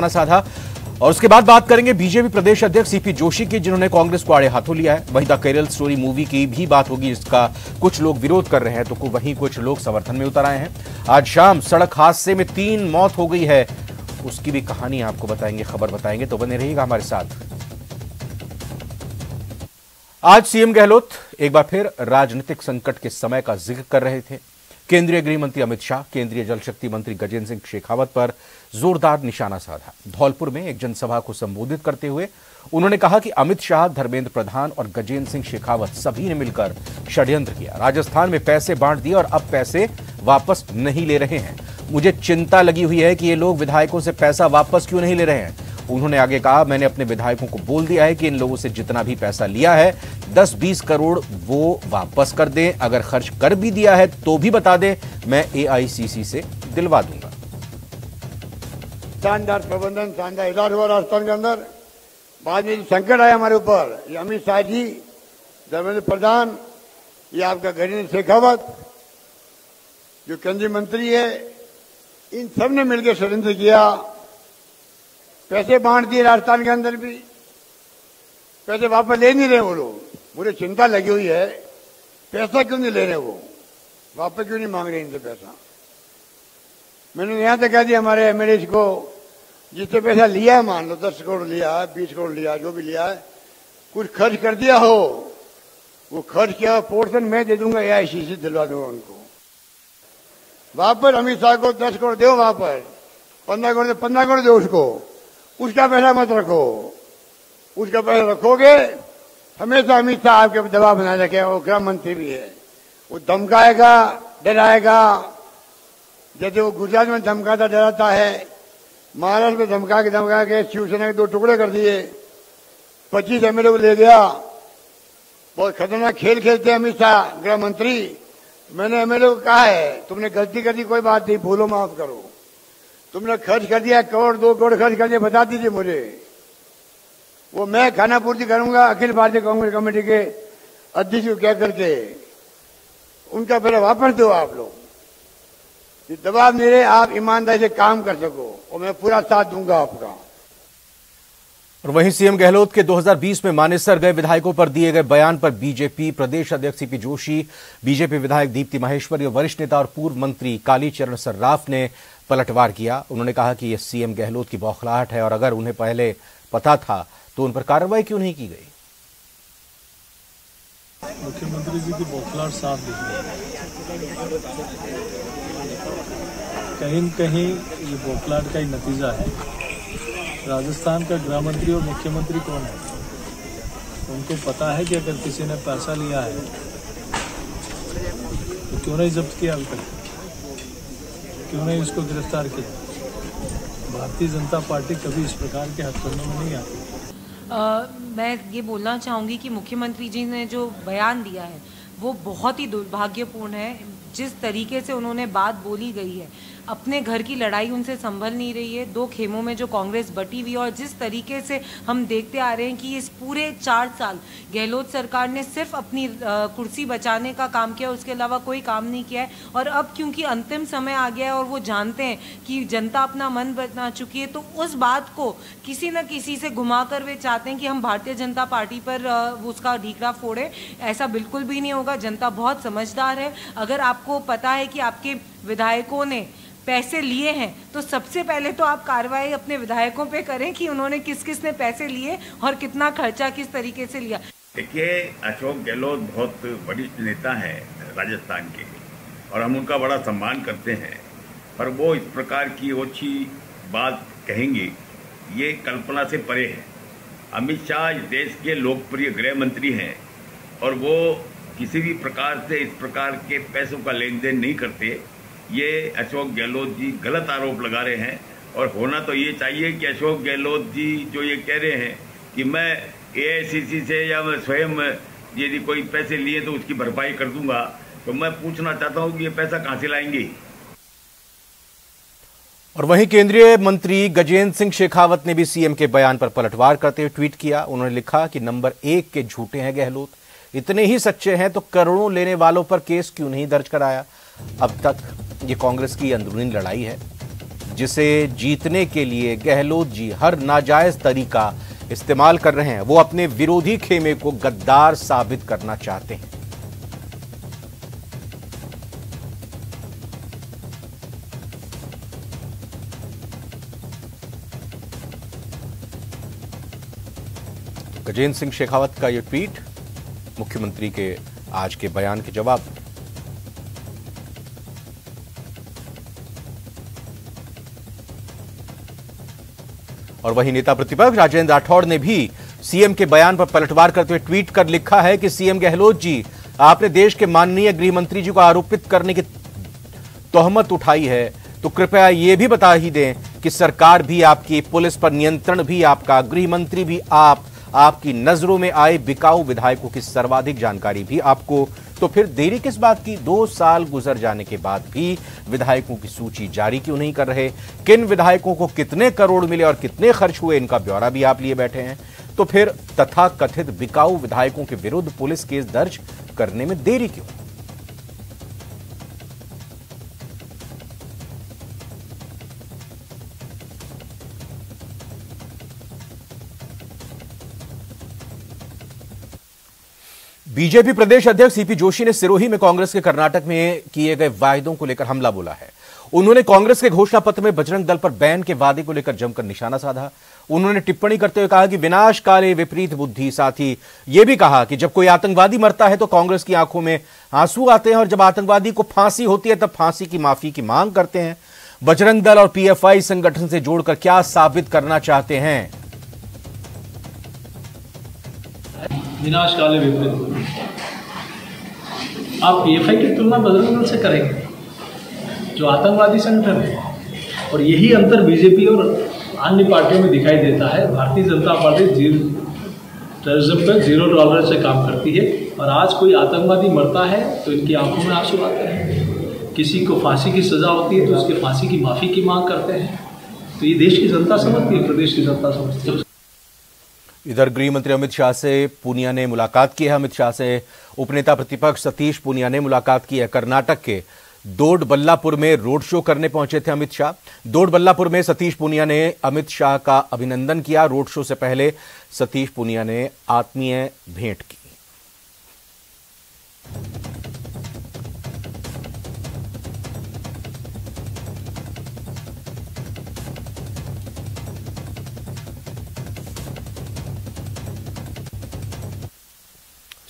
निशाना साधा। और उसके बाद बात करेंगे बीजेपी प्रदेश अध्यक्ष सीपी जोशी की, जिन्होंने कांग्रेस को आड़े हाथों लिया है। वहीं द केरल स्टोरी मूवी की भी बात होगी, जिसका कुछ लोग विरोध कर रहे हैं तो वहीं कुछ लोग समर्थन में उतर आए हैं। आज शाम सड़क हादसे में 3 मौत हो गई है, उसकी भी कहानी आपको बताएंगे, खबर बताएंगे, तो बने रहिएगा हमारे साथ। आज सीएम गहलोत एक बार फिर राजनीतिक संकट के समय का जिक्र कर रहे थे। केंद्रीय गृह मंत्री अमित शाह, केंद्रीय जल शक्ति मंत्री गजेंद्र सिंह शेखावत पर जोरदार निशाना साधा। धौलपुर में एक जनसभा को संबोधित करते हुए उन्होंने कहा कि अमित शाह, धर्मेंद्र प्रधान और गजेंद्र सिंह शेखावत सभी ने मिलकर षड्यंत्र किया, राजस्थान में पैसे बांट दिए और अब पैसे वापस नहीं ले रहे हैं। मुझे चिंता लगी हुई है कि ये लोग विधायकों से पैसा वापस क्यों नहीं ले रहे हैं। उन्होंने आगे कहा, मैंने अपने विधायकों को बोल दिया है कि इन लोगों से जितना भी पैसा लिया है 10-20 करोड़ वो वापस कर दें, अगर खर्च कर भी दिया है तो भी बता दें, मैं एआईसीसी से दिलवा दूंगा। शानदार प्रबंधन, शानदार इलाज हुआ राजस्थान के अंदर। बाद में संकट आया हमारे ऊपर, ये अमित शाह जी, धर्मेंद्र प्रधान, ये आपका गजेंद्र शेखावत जो केंद्रीय मंत्री है, इन सब ने मिलकर षड्यंत्र किया, पैसे बांट दिए, राजस्थान के अंदर भी पैसे वापस ले नहीं रहे वो लोग। मुझे चिंता लगी हुई है, पैसा क्यों नहीं ले रहे, वो वापस क्यों नहीं मांग रहे इनसे पैसा। मैंने यहां तक कह दिया हमारे एमएलए को, जिससे पैसा लिया है, मान लो 10 करोड़ लिया है, 20 करोड़ लिया, जो भी लिया है, कुछ खर्च कर दिया हो, वो खर्च किया पोर्शन मैं दे दूंगा, एआईसीसी दिलवा दूंगा उनको। वापस अमित शाह को 10 करोड़ दो, वापस 15 करोड़ से 15 करोड़ दो उसको, उसका पैसा मत रखो। उसका पैसा रखोगे हमेशा अमित शाह आपके दबाव बना रखे, वो गृह मंत्री भी है, वो धमकाएगा, डराएगा, जैसे वो गुजरात में धमकाता डराता है, महाराष्ट्र में धमका के शिवसेना के 2 टुकड़े कर दिए, 25 एमएलए को ले गया। बहुत खतरनाक खेल खेलते हैं अमित शाह, गृह मंत्री। मैंने एमएलए को कहा है, तुमने गलती कर दी, कोई बात नहीं, भूलो माफ करो, तुमने खर्च कर दिया 1 करोड़ 2 करोड़ खर्च कर दिया, बता दीजिए मुझे, वो मैं खाना पूर्ति करूंगा अखिल भारतीय कांग्रेस कमेटी के अध्यक्ष को क्या करके, उनका पहले वापस दो। आप लोग ये दबाव नहीं रहे, आप ईमानदारी से काम कर सको और मैं पूरा साथ दूंगा आपका। और वहीं सीएम गहलोत के 2020 में मानेसर गए विधायकों पर दिए गए बयान पर बीजेपी प्रदेश अध्यक्ष सीपी जोशी, बीजेपी विधायक दीप्ति माहेश्वरी और वरिष्ठ नेता और पूर्व मंत्री कालीचरण सर्राफ ने पलटवार किया। उन्होंने कहा कि यह सीएम गहलोत की बौखलाहट है और अगर उन्हें पहले पता था तो उन पर कार्रवाई क्यों नहीं की गई। मुख्यमंत्री जी की बौखलाहट साफ दिखी, कहीं न कहीं ये बौखलाहट का ही नतीजा है। राजस्थान का गृह मंत्री और मुख्यमंत्री कौन है, उनको पता है कि अगर किसी ने पैसा लिया है तो क्यों नहीं जब्त किया अभी तक, क्यों नहीं इसको गिरफ्तार किया। भारतीय जनता पार्टी कभी इस प्रकार के हथकंडों में नहीं आती। मैं ये बोलना चाहूँगी कि मुख्यमंत्री जी ने जो बयान दिया है वो बहुत ही दुर्भाग्यपूर्ण है। जिस तरीके से उन्होंने बात बोली गई है, अपने घर की लड़ाई उनसे संभल नहीं रही है, 2 खेमों में जो कांग्रेस बटी हुई है, और जिस तरीके से हम देखते आ रहे हैं कि इस पूरे 4 साल गहलोत सरकार ने सिर्फ अपनी कुर्सी बचाने का काम किया, उसके अलावा कोई काम नहीं किया है। और अब क्योंकि अंतिम समय आ गया है और वो जानते हैं कि जनता अपना मन बना चुकी है, तो उस बात को किसी न किसी से घुमा कर वे चाहते हैं कि हम भारतीय जनता पार्टी पर उसका ढीकड़ा फोड़ें। ऐसा बिल्कुल भी नहीं होगा, जनता बहुत समझदार है। अगर आपको पता है कि आपके विधायकों ने पैसे लिए हैं तो सबसे पहले तो आप कार्रवाई अपने विधायकों पे करें कि उन्होंने किस ने पैसे लिए और कितना खर्चा किस तरीके से लिया। देखिए, अशोक गहलोत बहुत वरिष्ठ नेता हैं राजस्थान के और हम उनका बड़ा सम्मान करते हैं, पर वो इस प्रकार की ओछी बात कहेंगे ये कल्पना से परे है। अमित शाह देश के लोकप्रिय गृह मंत्री हैं और वो किसी भी प्रकार से इस प्रकार के पैसों का लेन देन नहीं करते। ये अशोक गहलोत जी गलत आरोप लगा रहे हैं और होना तो ये चाहिए कि अशोक गहलोत जी जो ये कह रहे हैं कि मैं एआईसीसी से या मैं स्वयं यदि कोई पैसे लिए तो उसकी भरपाई कर दूंगा, तो मैं पूछना चाहता हूं कि ये पैसा कहां से लाएंगे। और वहीं केंद्रीय मंत्री गजेंद्र सिंह शेखावत ने भी सीएम के बयान पर पलटवार करते हुए ट्वीट किया। उन्होंने लिखा कि नंबर 1 के झूठे हैं गहलोत, इतने ही सच्चे हैं तो करोड़ों लेने वालों पर केस क्यों नहीं दर्ज कराया अब तक। ये कांग्रेस की अंदरूनी लड़ाई है, जिसे जीतने के लिए गहलोत जी हर नाजायज तरीका इस्तेमाल कर रहे हैं। वो अपने विरोधी खेमे को गद्दार साबित करना चाहते हैं। गजेंद्र सिंह शेखावत का यह ट्वीट मुख्यमंत्री के आज के बयान के जवाब में। और वहीं नेता प्रतिपक्ष राजेंद्र राठौड़ ने भी सीएम के बयान पर पलटवार करते हुए ट्वीट कर लिखा है कि सीएम गहलोत जी, आपने देश के माननीय गृह मंत्री जी को आरोपित करने की तोहमत उठाई है, तो कृपया ये भी बता ही दें कि सरकार भी आपकी, पुलिस पर नियंत्रण भी आपका, गृह मंत्री भी आप, आपकी नजरों में आए बिकाऊ विधायकों की सर्वाधिक जानकारी भी आपको, तो फिर देरी किस बात की? 2 साल गुजर जाने के बाद भी विधायकों की सूची जारी क्यों नहीं कर रहे? किन विधायकों को कितने करोड़ मिले और कितने खर्च हुए, इनका ब्यौरा भी आप लिए बैठे हैं। तो फिर तथाकथित बिकाऊ विधायकों के विरुद्ध पुलिस केस दर्ज करने में देरी क्यों? बीजेपी प्रदेश अध्यक्ष सीपी जोशी ने सिरोही में कांग्रेस के कर्नाटक में किए गए वायदों को लेकर हमला बोला है। उन्होंने कांग्रेस के घोषणा पत्र में बजरंग दल पर बैन के वादे को लेकर जमकर निशाना साधा। उन्होंने टिप्पणी करते हुए कहा कि विनाशकाले विपरीत बुद्धि। साथ ही यह भी कहा कि जब कोई आतंकवादी मरता है तो कांग्रेस की आंखों में आंसू आते हैं और जब आतंकवादी को फांसी होती है तब फांसी की माफी की मांग करते हैं। बजरंग दल और पीएफआई संगठन से जोड़कर क्या साबित करना चाहते हैं? विनाश काले विपरीत। आप पीएफआई की तुलना बजरंग दल से करेंगे जो आतंकवादी संगठन है, और यही अंतर बीजेपी और अन्य पार्टियों में दिखाई देता है। भारतीय जनता पार्टी टेररिज्म पर जीरो टॉलरेंस से काम करती है, और आज कोई आतंकवादी मरता है तो इनकी आंखों में आंसू आते हैं। किसी को फांसी की सजा होती है तो उसकी फांसी की माफ़ी की मांग करते हैं। तो ये देश की जनता समझती है, प्रदेश की जनता समझती है। इधर गृह मंत्री अमित शाह से पूनिया ने मुलाकात की है। अमित शाह से उपनेता प्रतिपक्ष सतीश पूनिया ने मुलाकात की है। कर्नाटक के दोडबल्लापुर में रोड शो करने पहुंचे थे अमित शाह। दोडबल्लापुर में सतीश पूनिया ने अमित शाह का अभिनंदन किया। रोड शो से पहले सतीश पूनिया ने आत्मीय भेंट की।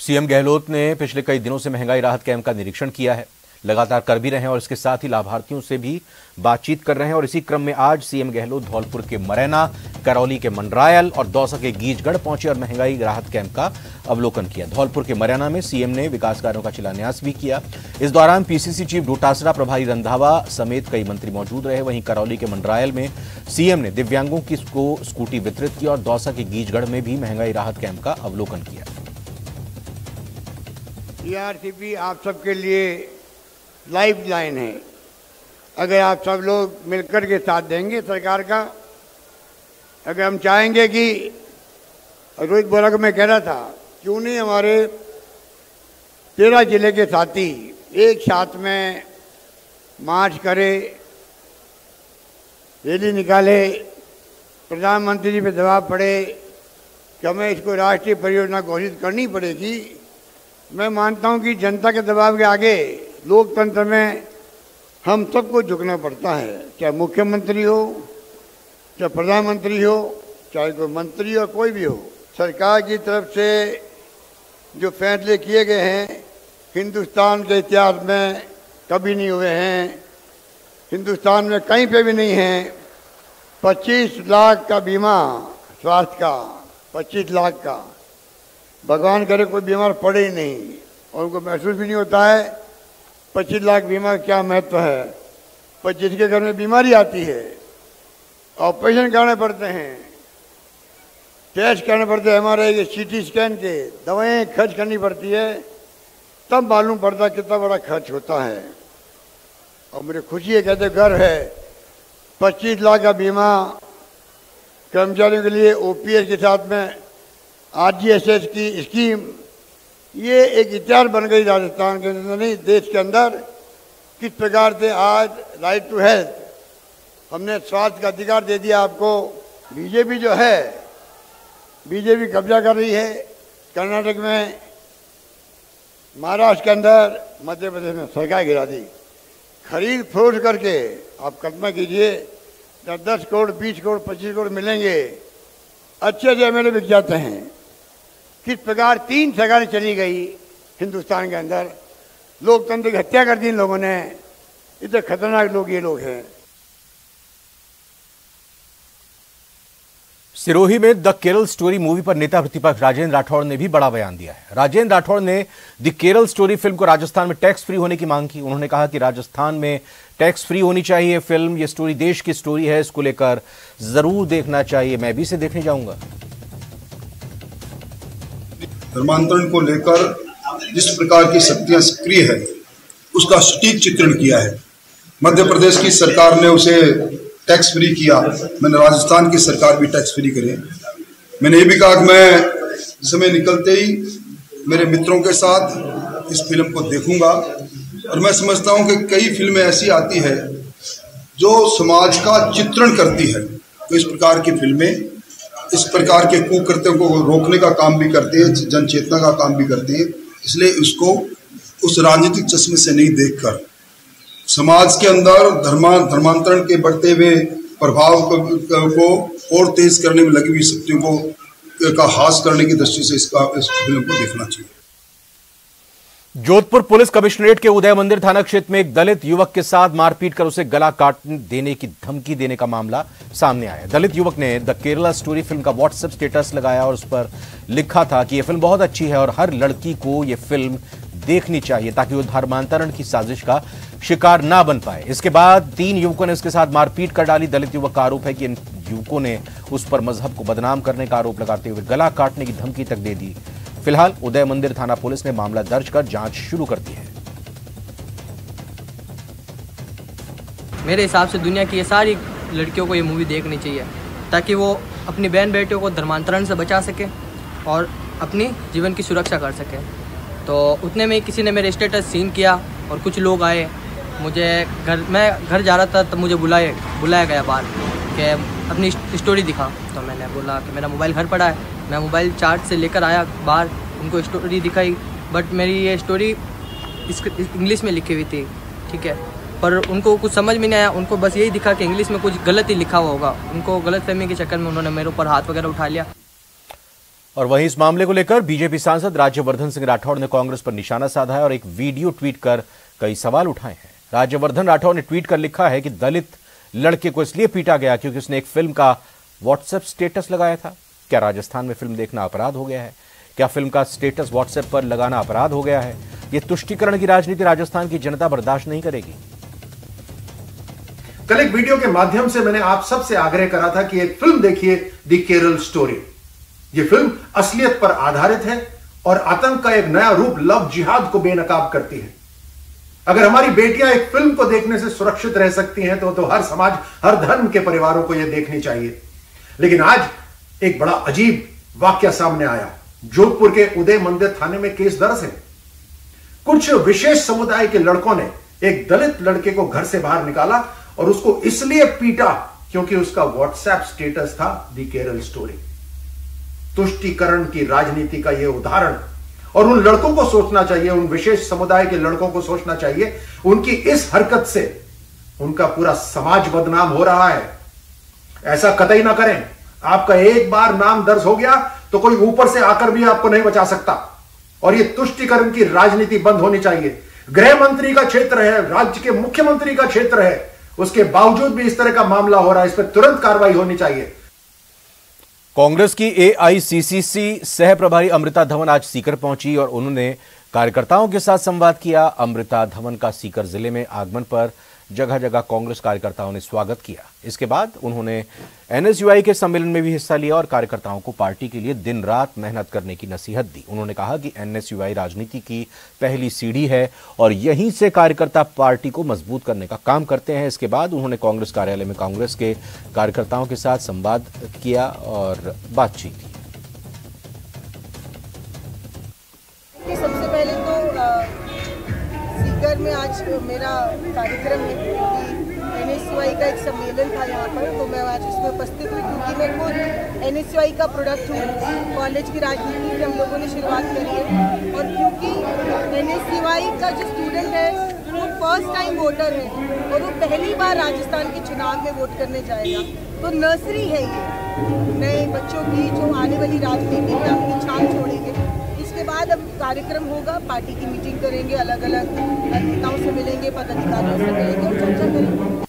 सीएम गहलोत ने पिछले कई दिनों से महंगाई राहत कैंप का निरीक्षण किया है, लगातार कर भी रहे हैं और इसके साथ ही लाभार्थियों से भी बातचीत कर रहे हैं। और इसी क्रम में आज सीएम गहलोत धौलपुर के मरैना, करौली के मंडरायल और दौसा के गीजगढ़ पहुंचे और महंगाई राहत कैंप का अवलोकन किया। धौलपुर के मरैना में सीएम ने विकास कार्यों का शिलान्यास भी किया। इस दौरान पीसीसी चीफ डोटासरा, प्रभारी रंधावा समेत कई मंत्री मौजूद रहे। वहीं करौली के मंडरायल में सीएम ने दिव्यांगों की स्कूटी वितरित की और दौसा के गीजगढ़ में भी महंगाई राहत कैंप का अवलोकन किया। ईआरसीपी आप सबके लिए लाइफ लाइन है। अगर आप सब लोग मिलकर के साथ देंगे सरकार का, अगर हम चाहेंगे कि रोहित बोरा को मैं कह रहा था, क्यों नहीं हमारे 13 जिले के साथी एक साथ में मार्च करे, रैली निकाले, प्रधानमंत्री जी पे दबाव पड़े कि हमें इसको राष्ट्रीय परियोजना घोषित करनी पड़ेगी। मैं मानता हूं कि जनता के दबाव के आगे लोकतंत्र में हम सबको झुकना पड़ता है, चाहे मुख्यमंत्री हो, चाहे प्रधानमंत्री हो, चाहे कोई मंत्री हो, कोई भी हो। सरकार की तरफ से जो फैसले किए गए हैं हिंदुस्तान के इतिहास में कभी नहीं हुए हैं, हिंदुस्तान में कहीं पे भी नहीं हैं। 25 लाख का बीमा स्वास्थ्य का, 25 लाख का, भगवान करे कोई बीमार पड़े ही नहीं और उनको महसूस भी नहीं होता है 25 लाख बीमा क्या महत्व है। पर जिसके घर में बीमारी आती है ऑपरेशन कराने पड़ते हैं, टेस्ट कराने पड़ते हैं, MRI के, CT स्कैन के, दवाएं खर्च करनी पड़ती है, तब मालूम पड़ता है कितना बड़ा खर्च होता है। और मुझे खुशी है कहते गर्व है 25 लाख का बीमा कर्मचारियों के लिए OPS के साथ में RGSS की स्कीम, ये एक इतिहास बन गई राजस्थान के अंदर नहीं, देश के अंदर। किस प्रकार से आज राइट टू हेल्थ हमने स्वास्थ्य का अधिकार दे दिया आपको। बीजेपी जो है, बीजेपी कब्जा कर रही है कर्नाटक में, महाराष्ट्र के अंदर, मध्य प्रदेश में। सरकार गिरा दी, खरीद फरोख्त करके आप कदमा कीजिए, 10 करोड़ 20 करोड़ 25 करोड़ मिलेंगे। अच्छे MLA बिक जाते हैं। किस प्रकार 3 सरकारें चली गई हिंदुस्तान के अंदर, लोकतंत्र की हत्या कर दी इन लोगों ने। इतने खतरनाक लोग ये लोग हैं। सिरोही में द केरल स्टोरी मूवी पर नेता प्रतिपक्ष राजेंद्र राठौड़ ने भी बड़ा बयान दिया है। राजेंद्र राठौड़ ने द केरल स्टोरी फिल्म को राजस्थान में टैक्स फ्री होने की मांग की। उन्होंने कहा कि राजस्थान में टैक्स फ्री होनी चाहिए फिल्म, ये स्टोरी देश की स्टोरी है, इसको लेकर जरूर देखना चाहिए। मैं भी इसे देखने जाऊंगा। धर्मांतरण को लेकर जिस प्रकार की शक्तियां सक्रिय है उसका सटीक चित्रण किया है। मध्य प्रदेश की सरकार ने उसे टैक्स फ्री किया, मैंने राजस्थान की सरकार भी टैक्स फ्री करे। मैंने ये भी कहा कि मैं समय निकलते ही मेरे मित्रों के साथ इस फिल्म को देखूंगा। और मैं समझता हूं कि कई फिल्में ऐसी आती है जो समाज का चित्रण करती है, तो इस प्रकार की फिल्में इस प्रकार के कुकृत्यों को रोकने का काम भी करती है, जनचेतना का काम भी करती है। इसलिए उसको उस राजनीतिक चश्मे से नहीं देखकर समाज के अंदर धर्मांतरण के बढ़ते हुए प्रभाव को और तेज करने में लगी हुई शक्तियों को का हास करने की दृष्टि से इस फिल्म को देखना चाहिए। जोधपुर पुलिस कमिश्नरेट के उदय मंदिर थाना क्षेत्र में एक दलित युवक के साथ मारपीट कर उसे गला काट देने की धमकी देने का मामला सामने आया। दलित युवक ने द केरला स्टोरी फिल्म का व्हाट्सएप स्टेटस लगाया और उस पर लिखा था कि यह फिल्म बहुत अच्छी है और हर लड़की को यह फिल्म देखनी चाहिए ताकि वो धर्मांतरण की साजिश का शिकार ना बन पाए। इसके बाद 3 युवकों ने उसके साथ मारपीट कर डाली। दलित युवक का आरोप है कि इन युवकों ने उस पर मजहब को बदनाम करने का आरोप लगाते हुए गला काटने की धमकी तक दे दी। फिलहाल उदय मंदिर थाना पुलिस ने मामला दर्ज कर जांच शुरू कर दी है। मेरे हिसाब से दुनिया की ये सारी लड़कियों को ये मूवी देखनी चाहिए ताकि वो अपनी बहन बेटियों को धर्मांतरण से बचा सके और अपनी जीवन की सुरक्षा कर सके। तो उतने में किसी ने मेरे स्टेटस सीन किया और कुछ लोग आए, मुझे मैं घर जा रहा था तब मुझे बुलाया गया बाहर कि अपनी स्टोरी दिखा। तो मैंने बोला कि मेरा मोबाइल घर पड़ा है। मैं मोबाइल चार्ज से लेकर आया बाहर, उनको स्टोरी दिखाई, बट मेरी ये स्टोरी इंग्लिश में लिखी हुई थी, ठीक है, पर उनको कुछ समझ में नहीं आया। उनको बस यही दिखा कि इंग्लिश में कुछ गलत ही लिखा हुआ होगा। उनको गलतफहमी के चक्कर में उन्होंने मेरे ऊपर हाथ वगैरह उठा लिया। और वहीं इस मामले को लेकर बीजेपी सांसद राज्यवर्धन सिंह राठौड़ ने कांग्रेस पर निशाना साधा है और एक वीडियो ट्वीट कर कई सवाल उठाए हैं। राज्यवर्धन राठौड़ ने ट्वीट कर लिखा है कि दलित लड़के को इसलिए पीटा गया क्योंकि उसने एक फिल्म का व्हाट्सएप स्टेटस लगाया था। क्या राजस्थान में फिल्म देखना अपराध हो गया है? क्या फिल्म का स्टेटस व्हाट्सएप पर लगाना अपराध हो गया है? ये तुष्टिकरण की राजनीति राजस्थान की जनता बर्दाश्त नहीं करेगी। कल एक वीडियो के माध्यम से मैंने आप सबसे आग्रह करा था कि एक फिल्म देखिए, द केरल स्टोरी। ये फिल्म असलियत पर आधारित है और आतंक का एक नया रूप लव जिहाद को बेनकाब करती है। अगर हमारी बेटियां एक फिल्म को देखने से सुरक्षित रह सकती हैं तो हर समाज, हर धर्म के परिवारों को यह देखनी चाहिए। लेकिन आज एक बड़ा अजीब वाक्य सामने आया। जोधपुर के उदय मंदिर थाने में केस दर्ज है। कुछ विशेष समुदाय के लड़कों ने एक दलित लड़के को घर से बाहर निकाला और उसको इसलिए पीटा क्योंकि उसका व्हाट्सएप स्टेटस था द केरल स्टोरी। तुष्टिकरण की राजनीति का यह उदाहरण। और उन लड़कों को सोचना चाहिए, उन विशेष समुदाय के लड़कों को सोचना चाहिए, उनकी इस हरकत से उनका पूरा समाज बदनाम हो रहा है। ऐसा कतई ना करें। आपका एक बार नाम दर्ज हो गया तो कोई ऊपर से आकर भी आपको नहीं बचा सकता। और यह तुष्टिकरण की राजनीति बंद होनी चाहिए। गृह मंत्री का क्षेत्र है, राज्य के मुख्यमंत्री का क्षेत्र है, उसके बावजूद भी इस तरह का मामला हो रहा है। इस पर तुरंत कार्रवाई होनी चाहिए। कांग्रेस की AICCC सह प्रभारी अमृता धवन आज सीकर पहुंची और उन्होंने कार्यकर्ताओं के साथ संवाद किया। अमृता धवन का सीकर जिले में आगमन पर जगह जगह कांग्रेस कार्यकर्ताओं ने स्वागत किया। इसके बाद उन्होंने NSUI के सम्मेलन में भी हिस्सा लिया और कार्यकर्ताओं को पार्टी के लिए दिन रात मेहनत करने की नसीहत दी। उन्होंने कहा कि NSUI राजनीति की पहली सीढ़ी है और यहीं से कार्यकर्ता पार्टी को मजबूत करने का काम करते हैं। इसके बाद उन्होंने कांग्रेस कार्यालय में कांग्रेस के कार्यकर्ताओं के साथ संवाद किया और बातचीत की। सबसे पहले तो में आज मेरा कार्यक्रम है कि NSCI का एक सम्मेलन था यहाँ पर, तो मैं आज उसमें उपस्थित हुई क्योंकि मैं खुद NSCI का प्रोडक्ट हूँ। कॉलेज की राजनीति से हम लोगों ने शुरुआत करी है और क्योंकि NSCI का जो स्टूडेंट है वो फर्स्ट टाइम वोटर है और वो पहली बार राजस्थान के चुनाव में वोट करने जाएगा, तो नर्सरी है ये नए बच्चों की जो आने वाली राजनीति में अपनी छाप छोड़ेंगे। बाद अब कार्यक्रम होगा, पार्टी की मीटिंग करेंगे, अलग अलग नेताओं से मिलेंगे, पदाधिकारियों से मिलेंगे और चर्चा करेंगे।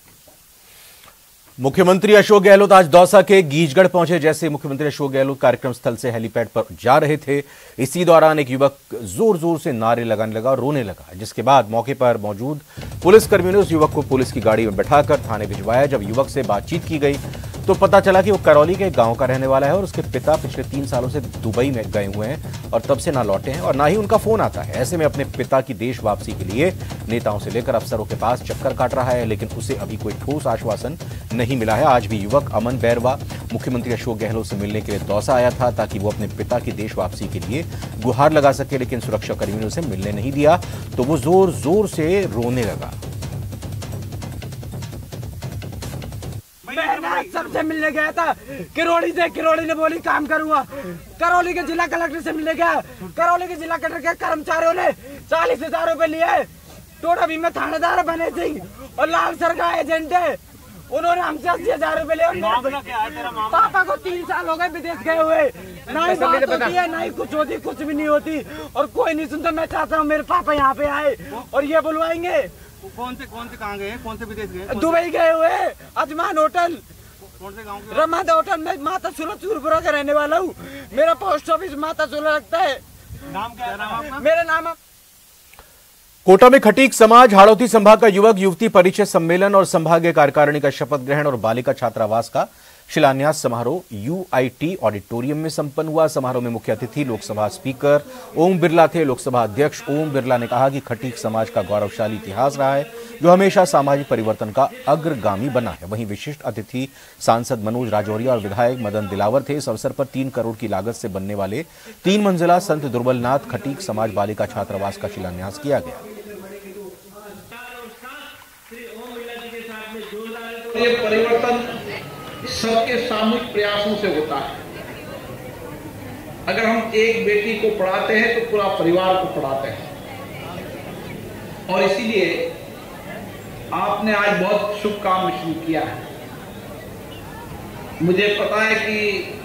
मुख्यमंत्री अशोक गहलोत आज दौसा के गीजगढ़ पहुंचे। जैसे मुख्यमंत्री अशोक गहलोत कार्यक्रम स्थल से हेलीपैड पर जा रहे थे, इसी दौरान एक युवक जोर जोर से नारे लगाने लगा और रोने लगा, जिसके बाद मौके पर मौजूद पुलिसकर्मियों ने उस युवक को पुलिस की गाड़ी में बैठाकर थाने भिजवाया। जब युवक से बातचीत की गई तो पता चला कि वो करौली के गाँव का रहने वाला है और उसके पिता पिछले 3 सालों से दुबई में गए हुए हैं और तब से ना लौटे हैं और ना ही उनका फोन आता है। ऐसे में अपने पिता की देश वापसी के लिए नेताओं से लेकर अफसरों के पास चक्कर काट रहा है, लेकिन उसे अभी कोई ठोस आश्वासन नहीं मिला है। आज भी युवक अमन बैरवा मुख्यमंत्री अशोक गहलोत से मिलने के लिए दौसा आया था ताकि वो अपने पिता की देश वापसी के लिए गुहार लगा सके, लेकिन सुरक्षाकर्मियों ने उसे मिलने नहीं दिया तो वो जोर जोर से रोने लगा। सबसे मिलने गया था किरोड़ी से, किरोड़ी ने बोली काम करूंगा। करौली के जिला कलेक्टर से मिलने गया, करौली के जिला कलेक्टर के कर्मचारियों ने 40,000 रूपए लिए। टोटा भीम में थानेदार बने सिंह और लाल सर का एजेंट है, उन्होंने हमसे 80,000 रूपए लिए। पापा को 3 साल हो गए विदेश गए हुए, ना ही बात होती है ना ही कुछ होती, कुछ भी नहीं होती और कोई नहीं सुनता। मैं चाहता हूँ मेरे पापा यहाँ पे आए और ये बुलवाएंगे। कौन से कहाँ गए, कौन से विदेश गए? दुबई गए हुए, अजमान होटल, रमादा होटल में माता सुलह चूरपुरा का रहने वाला हूँ। मेरा पोस्ट ऑफिस माता सुलह लगता है। नाम क्या है आपका? मेरा नाम कोटा में खटीक समाज हाड़ौती संभाग का युवक युवती परिचय सम्मेलन और संभागीय कार्यकारिणी का शपथ ग्रहण और बालिका छात्रावास का शिलान्यास समारोह UIT ऑडिटोरियम में संपन्न हुआ। समारोह में मुख्य अतिथि लोकसभा स्पीकर ओम बिरला थे। लोकसभा अध्यक्ष ओम बिरला ने कहा कि खटीक समाज का गौरवशाली इतिहास रहा है जो हमेशा सामाजिक परिवर्तन का अग्रगामी बना है। वहीं विशिष्ट अतिथि सांसद मनोज राजौरिया और विधायक मदन दिलावर थे। इस अवसर पर 3 करोड़ की लागत से बनने वाले 3 मंजिला संत दुर्बलनाथ खटीक समाज बालिका छात्रावास का शिलान्यास किया गया। परिवर्तन सबके सामूहिक प्रयासों से होता है। अगर हम एक बेटी को पढ़ाते हैं तो पूरा परिवार को पढ़ाते हैं और इसीलिए आपने आज बहुत शुभ काम शुरू किया है। मुझे पता है कि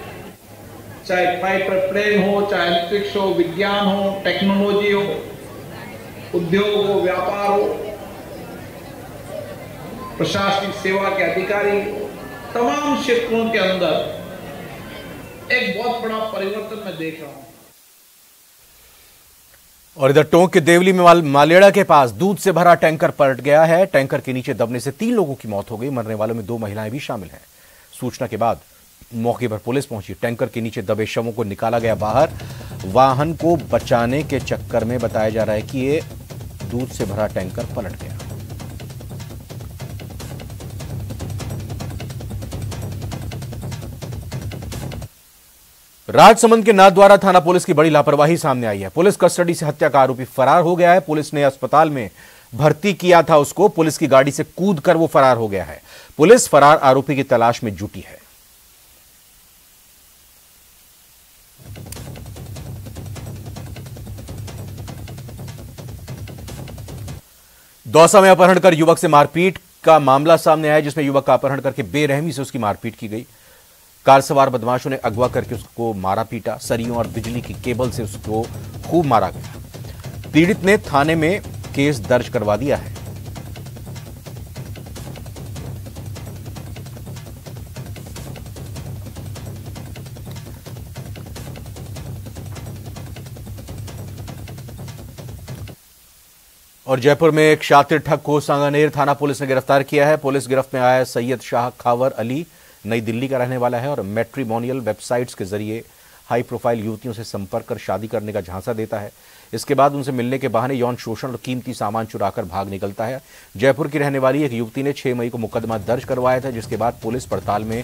चाहे पाइपलाइन हो, चाहे एलेक्ट्रिक्स हो, विज्ञान हो, टेक्नोलॉजी हो, उद्योग हो, व्यापार हो, प्रशासनिक सेवा के अधिकारी, तमाम क्षेत्रों के अंदर एक बहुत बड़ा परिवर्तन मैं देख रहा हूं। और इधर टोंक के देवली में मालेड़ा के पास दूध से भरा टैंकर पलट गया है। टैंकर के नीचे दबने से 3 लोगों की मौत हो गई, मरने वालों में 2 महिलाएं भी शामिल हैं। सूचना के बाद मौके पर पुलिस पहुंची, टैंकर के नीचे दबे शवों को निकाला गया बाहर। वाहन को बचाने के चक्कर में बताया जा रहा है कि ये दूध से भरा टैंकर पलट गया। राजसमंद के नाथद्वारा थाना पुलिस की बड़ी लापरवाही सामने आई है। पुलिस कस्टडी से हत्या का आरोपी फरार हो गया है। पुलिस ने अस्पताल में भर्ती किया था उसको, पुलिस की गाड़ी से कूद कर वो फरार हो गया है। पुलिस फरार आरोपी की तलाश में जुटी है। दौसा में अपहरण कर युवक से मारपीट का मामला सामने आया, जिसमें युवक का अपहरण करके बेरहमी से उसकी मारपीट की गई। कार सवार बदमाशों ने अगवा करके उसको मारा पीटा, सरियों और बिजली की केबल से उसको खूब मारा गया। पीड़ित ने थाने में केस दर्ज करवा दिया है। और जयपुर में एक शातिर ठग को सांगानेर थाना पुलिस ने गिरफ्तार किया है। पुलिस गिरफ्त में आया सैयद शाह खावर अली नई दिल्ली का रहने वाला है और मैट्रिमोनियल वेबसाइट्स के जरिए हाई प्रोफाइल युवतियों से संपर्क कर शादी करने का झांसा देता है। इसके बाद उनसे मिलने के बहाने यौन शोषण और कीमती सामान चुराकर भाग निकलता है। जयपुर की रहने वाली एक युवती ने 6 मई को मुकदमा दर्ज करवाया था, जिसके बाद पुलिस पड़ताल में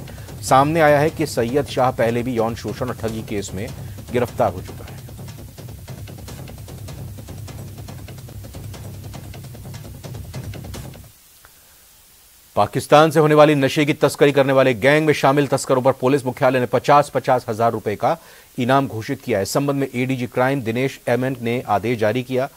सामने आया है कि सैयद शाह पहले भी यौन शोषण और ठगी केस में गिरफ्तार हो चुका है। पाकिस्तान से होने वाली नशे की तस्करी करने वाले गैंग में शामिल तस्करों पर पुलिस मुख्यालय ने 50-50 हजार रुपए का इनाम घोषित किया है। इस संबंध में ADG crime Dinesh M N ने आदेश जारी किया।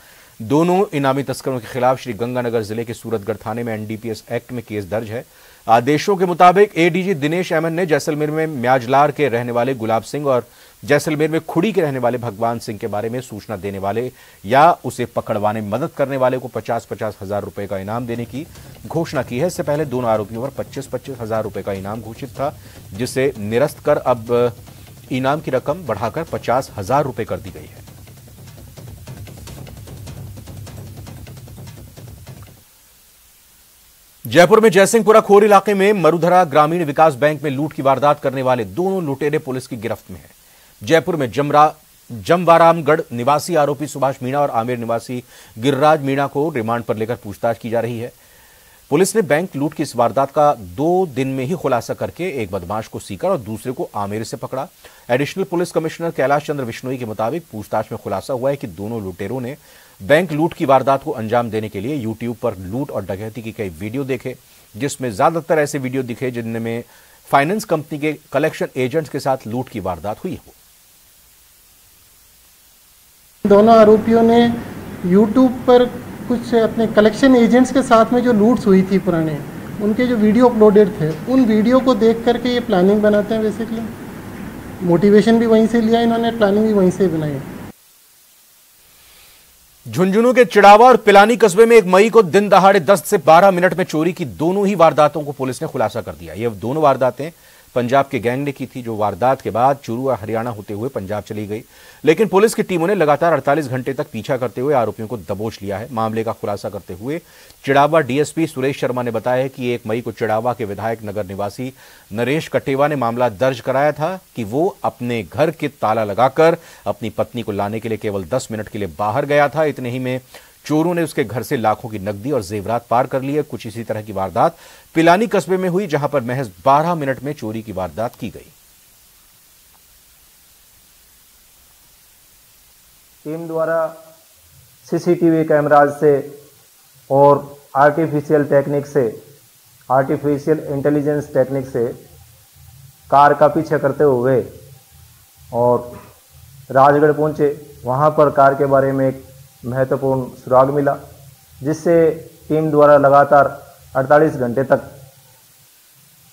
दोनों इनामी तस्करों के खिलाफ श्री गंगानगर जिले के सूरतगढ़ थाने में एनडीपीएस एक्ट में केस दर्ज है। आदेशों के मुताबिक एडीजी दिनेश एम एंड ने जैसलमेर में म्याजलार के रहने वाले गुलाब सिंह और जैसलमेर में खुड़ी के रहने वाले भगवान सिंह के बारे में सूचना देने वाले या उसे पकड़वाने में मदद करने वाले को 50-50 हजार रुपए का इनाम देने की घोषणा की है। इससे पहले दोनों आरोपियों पर 25-25 हजार रुपए का इनाम घोषित था, जिसे निरस्त कर अब इनाम की रकम बढ़ाकर 50 हजार रुपए कर दी गई है। जयपुर में जयसिंहपुरा खोर इलाके में मरुधरा ग्रामीण विकास बैंक में लूट की वारदात करने वाले दोनों लुटेरे पुलिस की गिरफ्त में हैं। जयपुर में जमवारामगढ़ निवासी आरोपी सुभाष मीणा और आमेर निवासी गिरिराज मीणा को रिमांड पर लेकर पूछताछ की जा रही है। पुलिस ने बैंक लूट की इस वारदात का 2 दिन में ही खुलासा करके एक बदमाश को सीकर और दूसरे को आमेर से पकड़ा। Additional police commissioner Kailash Chandra Vishnoi के मुताबिक पूछताछ में खुलासा हुआ है कि दोनों लुटेरों ने बैंक लूट की वारदात को अंजाम देने के लिए यूट्यूब पर लूट और डकैती की कई वीडियो देखे, जिसमें ज्यादातर ऐसे वीडियो दिखे जिनमें फाइनेंस कंपनी के कलेक्शन एजेंट्स के साथ लूट की वारदात हुई हो। दोनों आरोपियों ने YouTube पर कुछ अपने कलेक्शन एजेंट्स के साथ में जो लूट्स हुई थी पुराने, उनके जो वीडियो अपलोडेड थे, उन वीडियो को देख करके ये प्लानिंग बनाते हैं। बेसिकली मोटिवेशन भी वहीं से लिया इन्होंने, प्लानिंग भी वहीं से बनाई। झुंझुनू के चिड़ावा और पिलानी कस्बे में 1 मई को दिन दहाड़े 10 से 12 मिनट में चोरी की दोनों ही वारदातों को पुलिस ने खुलासा कर दिया। ये दोनों वारदातें पंजाब के गैंग ने की थी, जो वारदात के बाद चूरू और हरियाणा होते हुए पंजाब चली गई, लेकिन पुलिस की टीमों ने लगातार 48 घंटे तक पीछा करते हुए आरोपियों को दबोच लिया है। मामले का खुलासा करते हुए चिड़ावा डीएसपी सुरेश शर्मा ने बताया है कि 1 मई को चिड़ावा के विधायक नगर निवासी नरेश कटेवा ने मामला दर्ज कराया था कि वो अपने घर के ताला लगाकर अपनी पत्नी को लाने के लिए केवल 10 मिनट के लिए बाहर गया था। इतने ही में चोरों ने उसके घर से लाखों की नकदी और जेवरात पार कर लिए। कुछ इसी तरह की वारदात पिलानी कस्बे में हुई, जहां पर महज 12 मिनट में चोरी की वारदात की गई। टीम द्वारा सीसीटीवी कैमराज से और आर्टिफिशियल टेक्निक से, आर्टिफिशियल इंटेलिजेंस टेक्निक से कार का पीछा करते हुए और राजगढ़ पहुंचे। वहां पर कार के बारे में एक महत्वपूर्ण सुराग मिला, जिससे टीम द्वारा लगातार 48 घंटे तक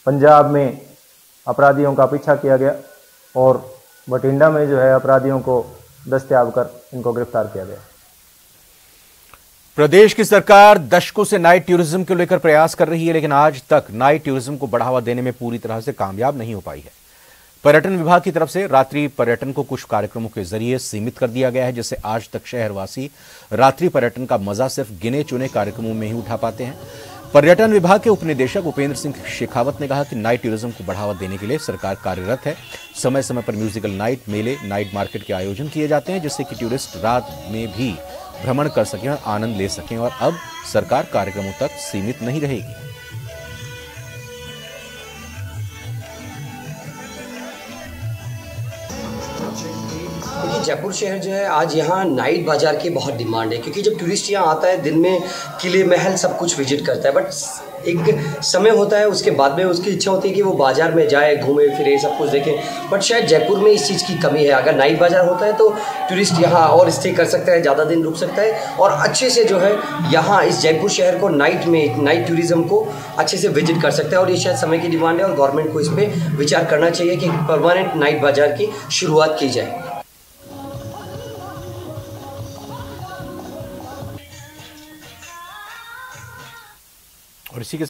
पंजाब में अपराधियों का पीछा किया गया और बठिंडा में जो है अपराधियों को दस्तयाब कर इनको गिरफ्तार किया गया। प्रदेश की सरकार दशकों से नाइट टूरिज्म को लेकर प्रयास कर रही है, लेकिन आज तक नाइट टूरिज्म को बढ़ावा देने में पूरी तरह से कामयाब नहीं हो पाई है। पर्यटन विभाग की तरफ से रात्रि पर्यटन को कुछ कार्यक्रमों के जरिए सीमित कर दिया गया है, जिससे आज तक शहरवासी रात्रि पर्यटन का मजा सिर्फ गिने चुने कार्यक्रमों में ही उठा पाते हैं। पर्यटन विभाग के उपनिदेशक उपेंद्र सिंह शेखावत ने कहा कि नाइट टूरिज्म को बढ़ावा देने के लिए सरकार कार्यरत है। समय समय पर म्यूजिकल नाइट, मेले, नाइट मार्केट के आयोजन किए जाते हैं, जिससे कि टूरिस्ट रात में भी भ्रमण कर सकें और आनंद ले सकें, और अब सरकार कार्यक्रमों तक सीमित नहीं रहेगी। जयपुर शहर जो है आज यहाँ नाइट बाजार की बहुत डिमांड है, क्योंकि जब टूरिस्ट यहाँ आता है दिन में किले महल सब कुछ विजिट करता है, बट एक समय होता है उसके बाद में उसकी इच्छा होती है कि वो बाज़ार में जाए, घूमे फिरे, सब कुछ देखे, बट शायद जयपुर में इस चीज़ की कमी है। अगर नाइट बाज़ार होता है तो टूरिस्ट यहाँ और स्टे कर सकता है, ज़्यादा दिन रुक सकता है और अच्छे से जो है यहाँ इस जयपुर शहर को नाइट में, नाइट टूरिज़्म को अच्छे से विजिट कर सकता है। और ये शायद समय की डिमांड है और गवर्नमेंट को इस पर विचार करना चाहिए कि परमानेंट नाइट बाज़ार की शुरुआत की जाए। और इसी के